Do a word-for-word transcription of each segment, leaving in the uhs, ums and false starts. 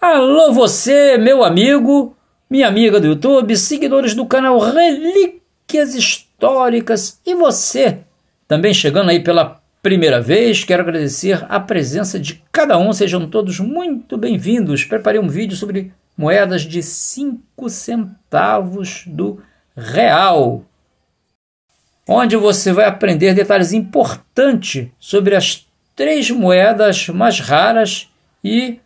Alô você, meu amigo, minha amiga do YouTube, seguidores do canal Relíquias Históricas e você também chegando aí pela primeira vez, quero agradecer a presença de cada um, sejam todos muito bem-vindos. Preparei um vídeo sobre moedas de cinco centavos do real, onde você vai aprender detalhes importantes sobre as três moedas mais raras e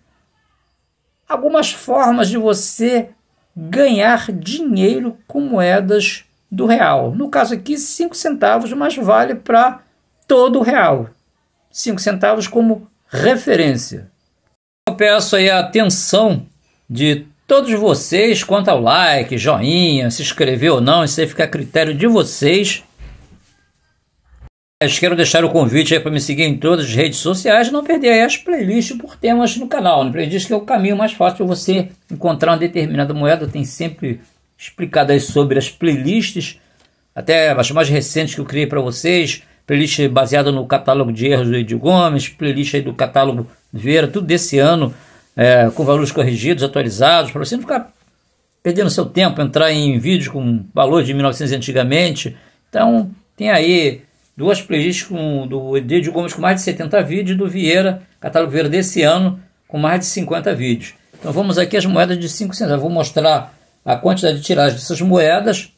algumas formas de você ganhar dinheiro com moedas do real. No caso aqui, cinco centavos, mas vale para todo o real. cinco centavos como referência. Eu peço aí a atenção de todos vocês quanto ao like, joinha, se inscrever ou não, isso aí fica a critério de vocês. Mas quero deixar o convite aí para me seguir em todas as redes sociais e não perder aí as playlists por temas no canal. Na playlist que é o caminho mais fácil de você encontrar uma determinada moeda. Tem sempre explicado aí sobre as playlists, até as mais recentes que eu criei para vocês. Playlist baseada no catálogo de erros do Edil Gomes, playlist aí do catálogo Vieira, tudo desse ano, é, com valores corrigidos, atualizados, para você não ficar perdendo seu tempo, entrar em vídeos com valor de mil e novecentos antigamente. Então tem aí duas playlists com, do Edil Gomes com mais de setenta vídeos, do Vieira, catálogo Vieira desse ano, com mais de cinquenta vídeos. Então vamos aqui as moedas de cinco centavos. Vou mostrar a quantidade de tiragem dessas moedas.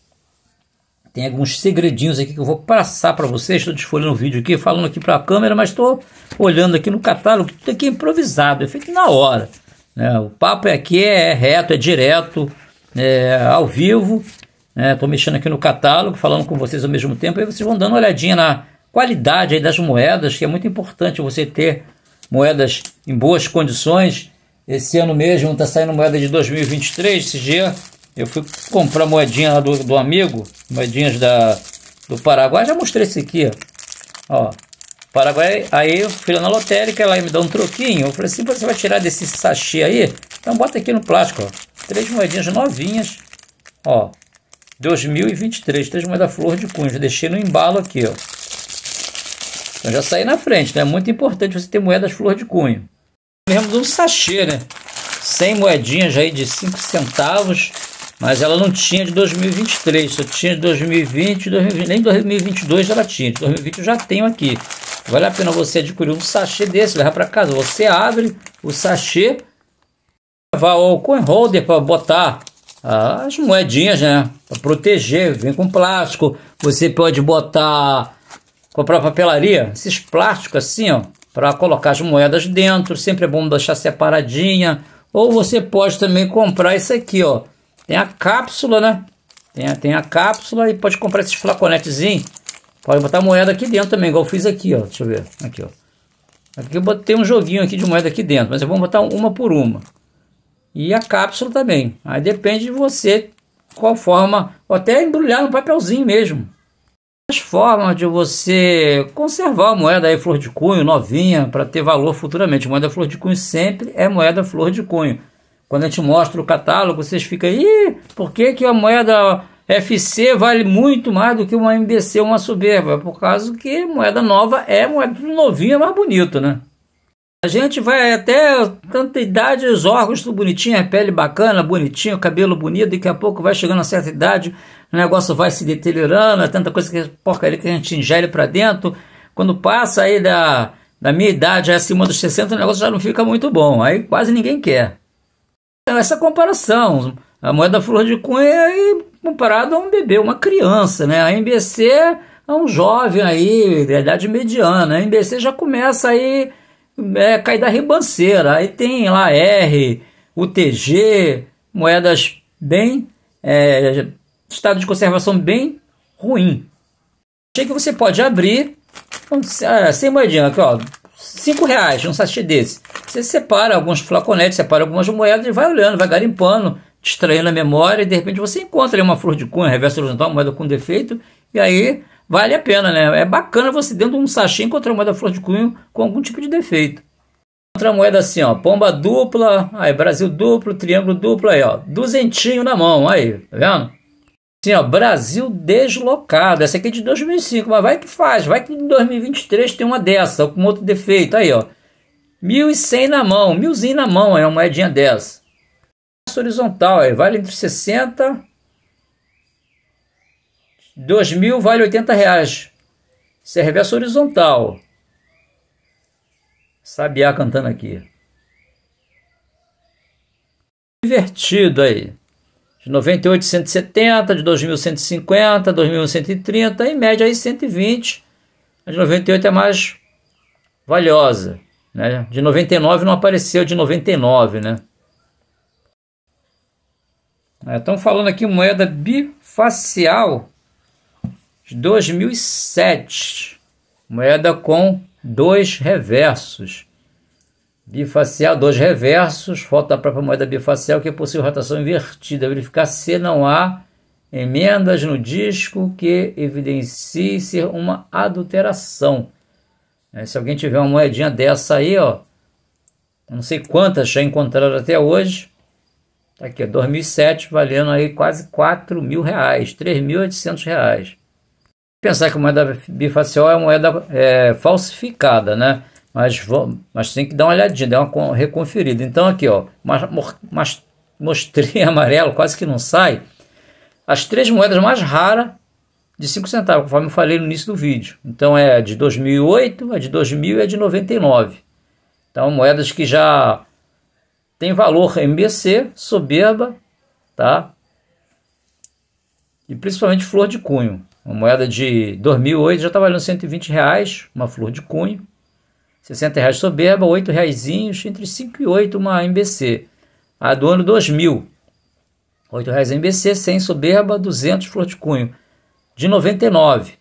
Tem alguns segredinhos aqui que eu vou passar para vocês. Estou desfolhando o vídeo aqui, falando aqui para a câmera, mas estou olhando aqui no catálogo. Tudo aqui é improvisado, é feito na hora, né? O papo aqui é reto, é direto, é ao vivo. Estou é, mexendo aqui no catálogo, falando com vocês ao mesmo tempo, aí vocês vão dando uma olhadinha na qualidade aí das moedas, que é muito importante você ter moedas em boas condições. Esse ano mesmo está saindo moeda de dois mil e vinte e três, esse dia eu fui comprar moedinha lá do, do amigo, moedinhas da, do Paraguai, já mostrei isso aqui, ó, ó Paraguai. Aí eu fui lá na lotérica, ela me dá um troquinho, eu falei assim, você vai tirar desse sachê aí, então bota aqui no plástico, ó, três moedinhas novinhas, ó, dois mil e vinte e três, três moedas flor de cunho, já deixei no embalo aqui, ó. Então já saí na frente, né? É muito importante você ter moedas flor de cunho. Mesmo de um sachê, né? cem moedinhas aí de cinco centavos, mas ela não tinha de dois mil e vinte e três, só tinha de dois mil e vinte, dois mil e vinte, nem dois mil e vinte e dois ela tinha, de dois mil e vinte eu já tenho aqui. Vale a pena você adquirir um sachê desse, levar para casa. Você abre o sachê, levar ao coin holder para botar as moedinhas, né, para proteger, vem com plástico. Você pode botar, comprar papelaria, esses plásticos assim, ó, para colocar as moedas dentro, sempre é bom deixar separadinha. Ou você pode também comprar isso aqui, ó, tem a cápsula, né, tem a, tem a cápsula e pode comprar esses flaconetezinhos, pode botar moeda aqui dentro também, igual eu fiz aqui, ó, deixa eu ver, aqui, ó, aqui eu botei um joguinho aqui de moeda aqui dentro, mas eu vou botar uma por uma. E a cápsula também. Aí depende de você qual forma, ou até embrulhar no papelzinho mesmo. As formas de você conservar a moeda aí flor de cunho, novinha, para ter valor futuramente. Moeda flor de cunho sempre é moeda flor de cunho. Quando a gente mostra o catálogo, vocês ficam aí, por que que a moeda F C vale muito mais do que uma M B C, uma soberba? Por causa que moeda nova é moeda novinha, mais bonita, né? A gente vai até tanta idade, os órgãos tudo bonitinho, a pele bacana, bonitinho, cabelo bonito, daqui a pouco vai chegando a certa idade, o negócio vai se deteriorando, é tanta coisa, que porcaria que a gente ingere para dentro. Quando passa aí da, da minha idade, acima dos sessenta, o negócio já não fica muito bom, aí quase ninguém quer. Então, essa comparação, a moeda flor de cunha é comparada a um bebê, uma criança, né? A M B C é um jovem aí, da idade mediana, a M B C já começa aí, é, cai da ribanceira. Aí tem lá R, U T G, moedas bem, é, estado de conservação bem ruim. Achei que você pode abrir sem moedinha, aqui ó, cinco reais, um sachê desse. Você separa alguns flaconetes, separa algumas moedas e vai olhando, vai garimpando, distraindo a memória e de repente você encontra uma flor de cunha, reverso horizontal, moeda com defeito, e aí vale a pena, né? É bacana você dentro de um sachê encontrar uma moeda flor de cunho com algum tipo de defeito. Outra moeda assim, ó, pomba dupla, aí Brasil duplo, triângulo duplo, aí ó, duzentinho na mão, aí, tá vendo? Assim, ó, Brasil deslocado, essa aqui é de dois mil e cinco, mas vai que faz, vai que em dois mil e vinte e três tem uma dessa, com outro defeito, aí ó, mil e cem na mão, milzinho na mão, é uma moedinha dez. Horizontal, aí, vale entre sessenta, dois mil vale oitenta reais. Isso é reverso horizontal. Sabiá cantando aqui. Invertido aí. De noventa e oito, cento e setenta, de dois mil, cento e cinquenta, dois mil, cento e trinta, em média aí cento e vinte. A de noventa e oito é mais valiosa, né? De noventa e nove não apareceu, de noventa e nove, né? Estão é, falando aqui moeda bifacial de dois mil e sete. Moeda com dois reversos. Bifacial, dois reversos. Falta a própria moeda bifacial que é possível rotação invertida. Verificar se não há emendas no disco que evidencie ser uma adulteração. É, se alguém tiver uma moedinha dessa aí, ó, não sei quantas já encontraram até hoje. Tá aqui, dois mil e sete, valendo aí quase quatro mil reais, três mil e oitocentos reais. Pensar que a moeda bifacial é uma moeda é, falsificada, né? Mas, vamos, mas tem que dar uma olhadinha, dar uma reconferida. Então aqui, ó, mas mostrei amarelo, quase que não sai. As três moedas mais raras de cinco centavos, conforme eu falei no início do vídeo. Então é a de dois mil e oito, a de dois mil e a de noventa e nove. Então moedas que já... tem valor M B C, soberba, tá? E principalmente flor de cunho. Uma moeda de dois mil e oito já está valendo cento e vinte reais, uma flor de cunho. sessenta reais soberba, oito reais, entre cinco e oito uma M B C. A do ano dois mil, oito reais M B C, cem soberba, duzentos flor de cunho. De noventa e nove,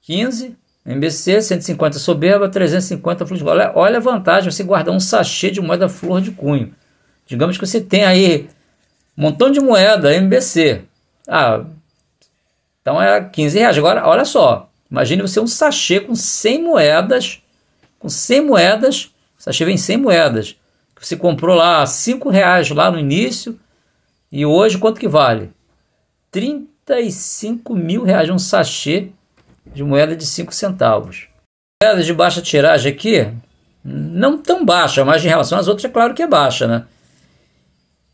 quinze M B C, cento e cinquenta soberba, trezentos e cinquenta flor de cunho. Olha, olha a vantagem você guardar um sachê de moeda flor de cunho. Digamos que você tem aí um montão de moeda M B C. Ah, então é quinze reais. Agora, olha só. Imagine você um sachê com cem moedas. Com cem moedas. O sachê vem cem moedas. Você comprou lá cinco reais lá no início. E hoje quanto que vale? trinta e cinco mil reais um sachê de moeda de cinco centavos. Moedas de baixa tiragem aqui, não tão baixa, mas em relação às outras é claro que é baixa, né?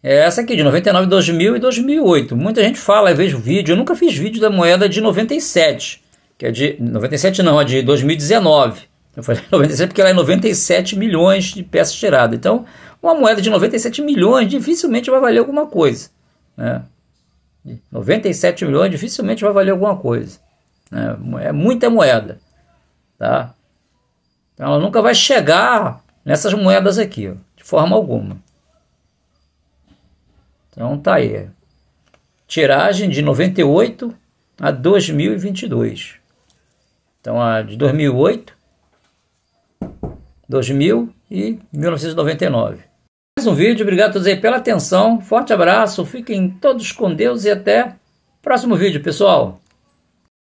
É essa aqui de noventa e nove, dois mil e dois mil e oito. Muita gente fala, eu vejo vídeo, eu nunca fiz vídeo da moeda de noventa e sete, que é de noventa e sete não, é de dois mil e dezenove. Eu falei noventa e sete porque ela é noventa e sete milhões de peças tiradas. Então, uma moeda de noventa e sete milhões dificilmente vai valer alguma coisa, né? noventa e sete milhões dificilmente vai valer alguma coisa. É muita moeda, tá? Então ela nunca vai chegar nessas moedas aqui, ó, de forma alguma. Então tá aí. Tiragem de noventa e oito a dois mil e vinte e dois. Então a de dois mil e oito, dois mil e mil novecentos e noventa e nove. Mais um vídeo, obrigado a todos aí pela atenção. Forte abraço, fiquem todos com Deus e até o próximo vídeo, pessoal.